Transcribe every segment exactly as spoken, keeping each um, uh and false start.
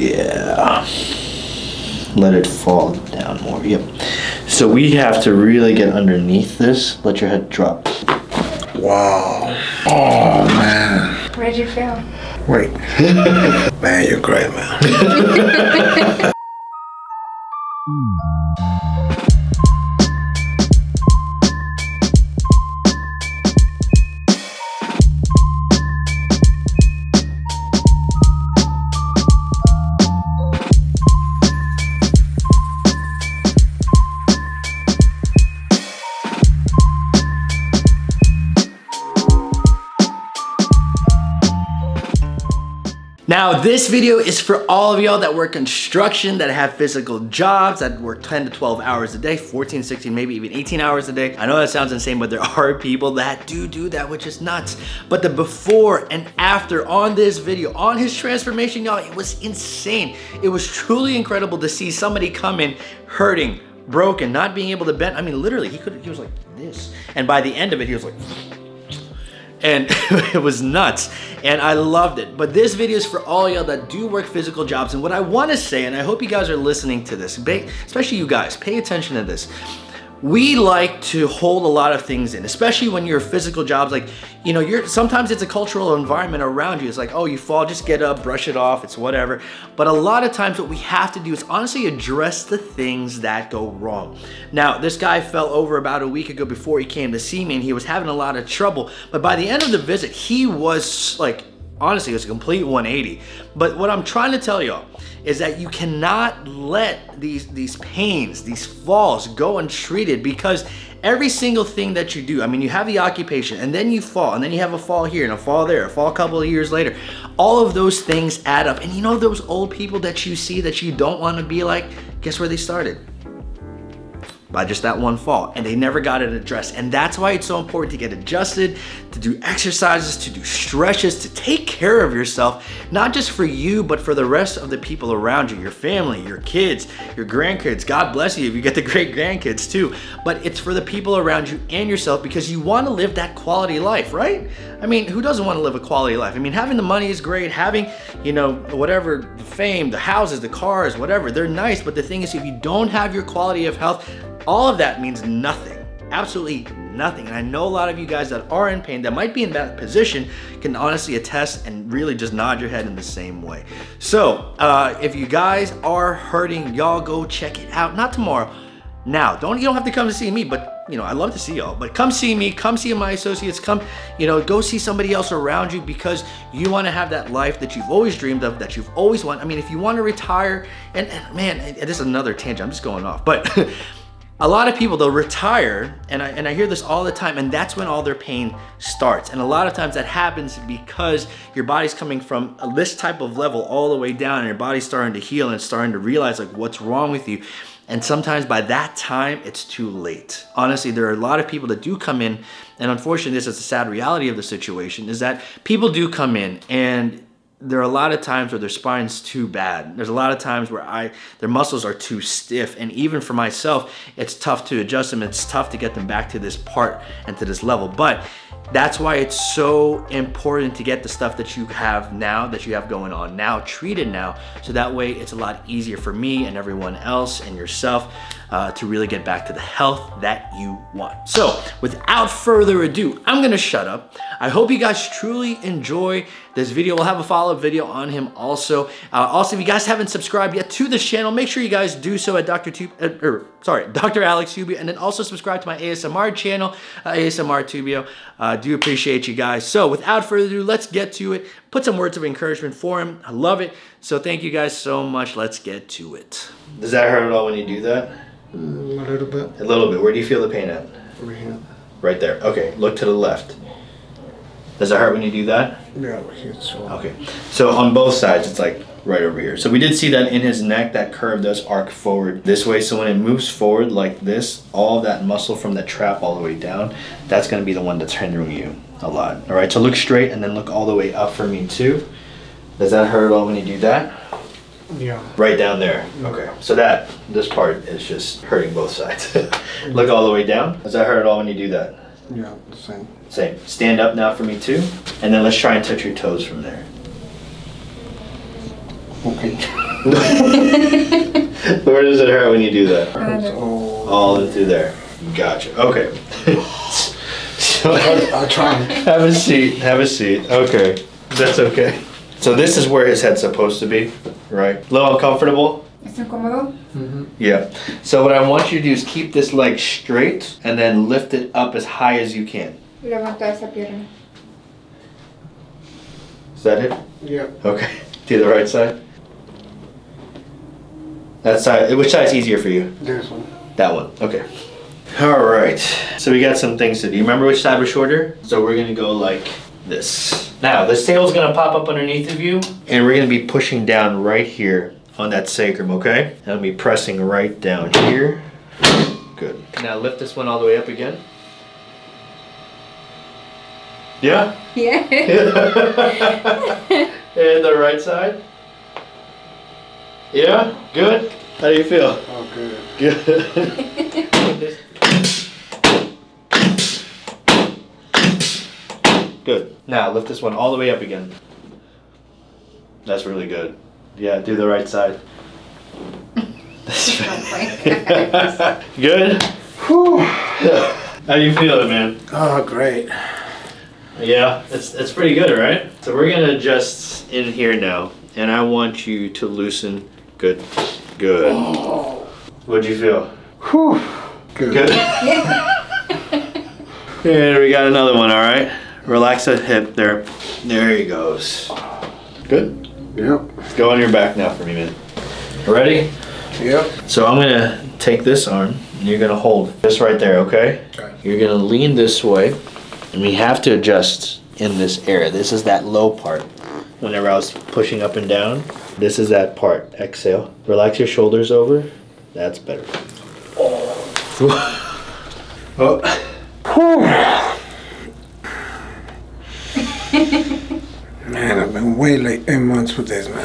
Yeah. Let it fall down more. Yep. So we have to really get underneath this. Let your head drop. Wow. Oh, man. Where'd you feel? Wait. Man, you're great, man. Now, this video is for all of y'all that work construction, that have physical jobs, that work ten to twelve hours a day, fourteen, sixteen, maybe even eighteen hours a day. I know that sounds insane, but there are people that do do that, which is nuts. But the before and after on this video, on his transformation, y'all, it was insane. It was truly incredible to see somebody come in hurting, broken, not being able to bend. I mean, literally, he could, he was like this. And by the end of it, he was like, and it was nuts, and I loved it. But this video is for all y'all that do work physical jobs, and what I wanna say, and I hope you guys are listening to this, especially you guys, pay attention to this. We like to hold a lot of things in, especially when you're physical jobs, like, you know, you're sometimes it's a cultural environment around you. It's like, oh, you fall, just get up, brush it off, it's whatever. But a lot of times what we have to do is honestly address the things that go wrong. Now, this guy fell over about a week ago before he came to see me, and he was having a lot of trouble. But by the end of the visit, he was like, honestly, it was a complete one eighty. But what I'm trying to tell y'all is that you cannot let these, these pains, these falls go untreated, because every single thing that you do, I mean, you have the occupation and then you fall and then you have a fall here and a fall there, a fall a couple of years later. All of those things add up. And you know those old people that you see that you don't want to be like, guess where they started? By just that one fall, and they never got it addressed. And that's why it's so important to get adjusted, to do exercises, to do stretches, to take care of yourself, not just for you, but for the rest of the people around you, your family, your kids, your grandkids. God bless you if you get the great grandkids too. But it's for the people around you and yourself, because you want to live that quality life, right? I mean, who doesn't want to live a quality life? I mean, having the money is great, having, you know, whatever, the fame, the houses, the cars, whatever, they're nice. But the thing is, if you don't have your quality of health, all of that means nothing, absolutely nothing. And I know a lot of you guys that are in pain, that might be in that position, can honestly attest and really just nod your head in the same way. So uh, if you guys are hurting, y'all go check it out. Not tomorrow, now. Don't, you don't have to come to see me, but you know, I love to see y'all, but come see me, come see my associates, come, you know, go see somebody else around you, because you want to have that life that you've always dreamed of, that you've always wanted. I mean, if you want to retire, and, and man, this is another tangent, I'm just going off, but a lot of people, they'll retire, and I, and I hear this all the time, and that's when all their pain starts. And a lot of times that happens because your body's coming from this type of level all the way down, and your body's starting to heal and starting to realize like what's wrong with you. And sometimes by that time, it's too late. Honestly, there are a lot of people that do come in, and unfortunately, this is the sad reality of the situation, is that people do come in, and there are a lot of times where their spine's too bad. There's a lot of times where I, their muscles are too stiff. And even for myself, it's tough to adjust them. It's tough to get them back to this part and to this level. But that's why it's so important to get the stuff that you have now, that you have going on now, treated now. So that way it's a lot easier for me and everyone else and yourself uh, to really get back to the health that you want. So without further ado, I'm gonna shut up. I hope you guys truly enjoy this video. We'll have a follow-up video on him also. Uh, also, if you guys haven't subscribed yet to this channel, make sure you guys do so at Doctor Tubio, uh, er, sorry, Doctor Alex Tubio, and then also subscribe to my A S M R channel, uh, A S M R Tubio. Uh, do appreciate you guys. So without further ado, let's get to it. Put some words of encouragement for him. I love it. So thank you guys so much. Let's get to it. Does that hurt at all when you do that? Mm, a little bit. A little bit. Where do you feel the pain at? Over here. Right there. Okay, look to the left. Does it hurt when you do that? Yeah, over here. Okay, so on both sides, it's like right over here. So we did see that in his neck, that curve does arc forward this way. So when it moves forward like this, all that muscle from the trap all the way down, that's gonna be the one that's hindering you a lot. All right, so look straight and then look all the way up for me too. Does that hurt at all when you do that? Yeah. Right down there. Okay, so that, this part is just hurting both sides. Look all the way down. Does that hurt at all when you do that? Yeah, same. Same. Stand up now for me too, and then let's try and touch your toes from there. Okay. Where does it hurt when you do that? All, all through there. Gotcha. Okay. So I'll try. Have a seat. Have a seat. Okay. That's okay. So this is where his head's supposed to be, right? A little uncomfortable? It's uncomfortable? Mm-hmm. Yeah. So what I want you to do is keep this leg straight and then lift it up as high as you can. Levanta esa pierna. Is that it? Yeah. Okay. Do the right side. That side. Which side's easier for you? This one. That one. Okay. All right. So we got some things to do. You remember which side was shorter? So we're gonna go like this. Now the sail's gonna pop up underneath of you, and we're gonna be pushing down right here on that sacrum. Okay. And I'll be pressing right down here. Good. Now lift this one all the way up again. Yeah? Yeah. And the right side? Yeah? Good? How do you feel? Oh, good. Good. Good. Now lift this one all the way up again. That's really good. Yeah, do the right side. Good? Whew. How do you feel it, man? Oh, great. Yeah, it's, it's pretty good, right? So we're gonna adjust in here now, and I want you to loosen. Good, good. Oh. What'd you feel? Whew. Good. Good? And we got another one, all right? Relax that hip there. There he goes. Good? Yep. Let's go on your back now for me, man. Ready? Yep. So I'm gonna take this arm, and you're gonna hold this right there, okay? Okay. You're gonna lean this way. And we have to adjust in this area. This is that low part. Whenever I was pushing up and down, this is that part. Exhale. Relax your shoulders over. That's better. Oh. Oh. Man, I've been way late eight months with this, man.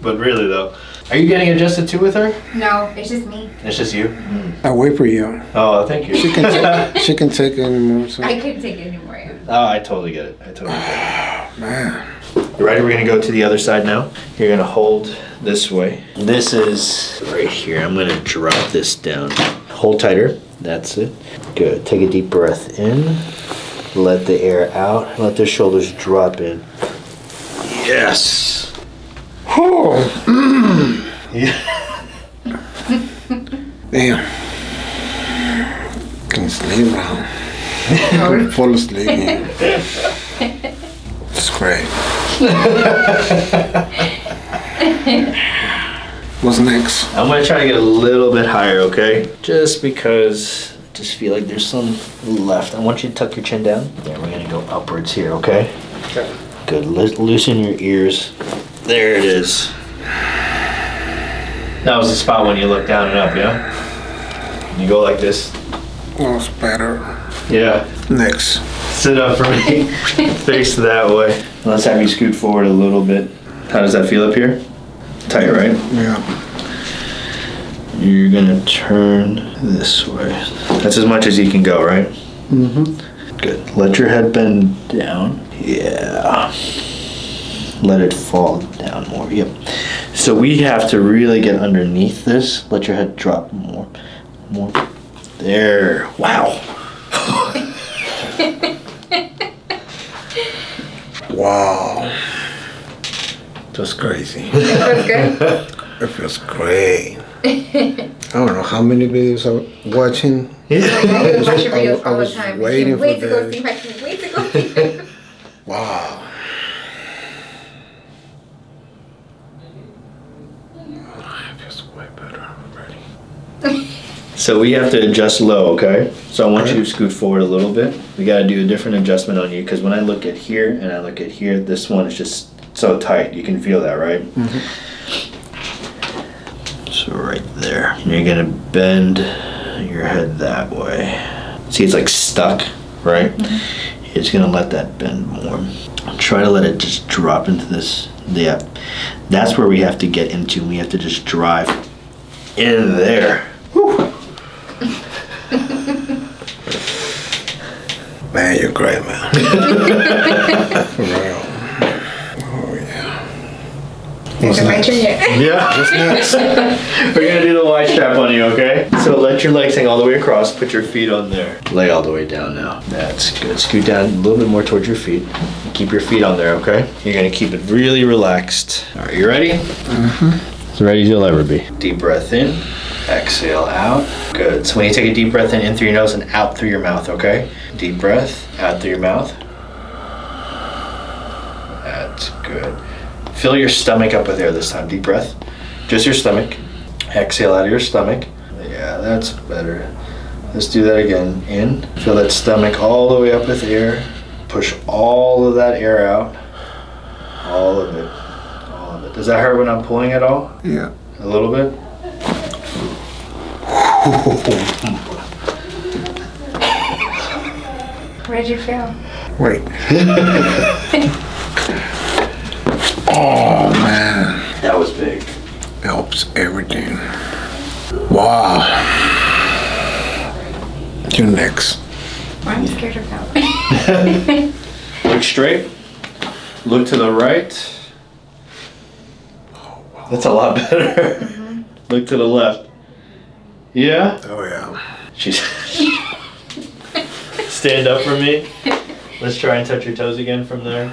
But really, though. Are you getting adjusted too with her? No, it's just me. It's just you? Mm. I wait for you. Oh, thank you. She can take, she can take it anymore. So. I couldn't take it anymore. Yeah. Oh, I totally get it. I totally get it. Man. You ready? We're going to go to the other side now. You're going to hold this way. This is right here. I'm going to drop this down. Hold tighter. That's it. Good. Take a deep breath in. Let the air out. Let the shoulders drop in. Yes. Oh. Mm. Yeah. Damn. Can't sleep now. Can't fall asleep. It's great. What's next? I'm gonna try to get a little bit higher, okay? Just because I just feel like there's some left. I want you to tuck your chin down. Then we're gonna go upwards here, okay? Okay. Good. Loosen your ears. There it is. That was the spot when you look down and up, yeah? You go like this. Oh, it's better. Yeah. Next. Sit up for me. Face that way. Let's have you scoot forward a little bit. How does that feel up here? Tight, right? Yeah. You're gonna turn this way. That's as much as you can go, right? Mm-hmm. Good. Let your head bend down. Yeah. Let it fall down more. Yep. So we have to really get underneath this. Let your head drop more. More. There. Wow. Wow. That's crazy. That was good. It feels great. I don't know how many videos I'm watching. Yeah. I was, watch videos I, I was all the time. Waiting wait for this. Wait to go see. Wait to go see. Her. Wow. So we have to adjust low, okay? So I want you to scoot forward a little bit. We gotta do a different adjustment on you because when I look at here and I look at here, this one is just so tight. You can feel that, right? Mm-hmm. So right there. And you're gonna bend your head that way. See, it's like stuck, right? Mm-hmm. You're just gonna let that bend more. Try to let it just drop into this. Yeah. That's where we have to get into. We have to just drive in there. Man, you're great, man. For real. Oh, yeah. What's next? Yeah, what's next? We're gonna do the Y strap on you, okay? So let your legs hang all the way across, put your feet on there. Lay all the way down now. That's good. Scoot down a little bit more towards your feet. Keep your feet on there, okay? You're gonna keep it really relaxed. All right, you ready? Mm-hmm. As ready as you'll ever be. Deep breath in, exhale out. Good, so when you take a deep breath in, in through your nose and out through your mouth, okay? Deep breath, out through your mouth. That's good. Fill your stomach up with air this time. Deep breath. Just your stomach. Exhale out of your stomach. Yeah, that's better. Let's do that again. In. Fill that stomach all the way up with air. Push all of that air out. All of it. All of it. Does that hurt when I'm pulling at all? Yeah. A little bit? Where did you feel? Wait. Oh man, that was big. Helps everything. Wow. You're next. I'm scared of that. Look straight. Look to the right. Oh, wow. That's a lot better. Mm-hmm. Look to the left. Yeah. Oh yeah. She's stand up for me. Let's try and touch your toes again from there.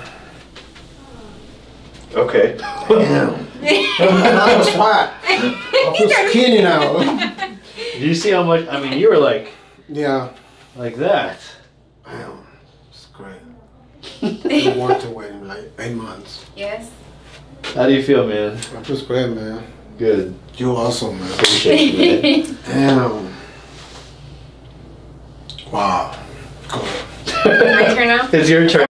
Okay. Damn. I was flat. I was skinny now. Do you see how much? I mean, you were like. Yeah. Like that. Wow. It's great. I walked away in like eight months. Yes. How do you feel, man? I feel great, man. Good. You also, man. Appreciate it, man. Damn. Wow. Cool. My turn now? It's your turn.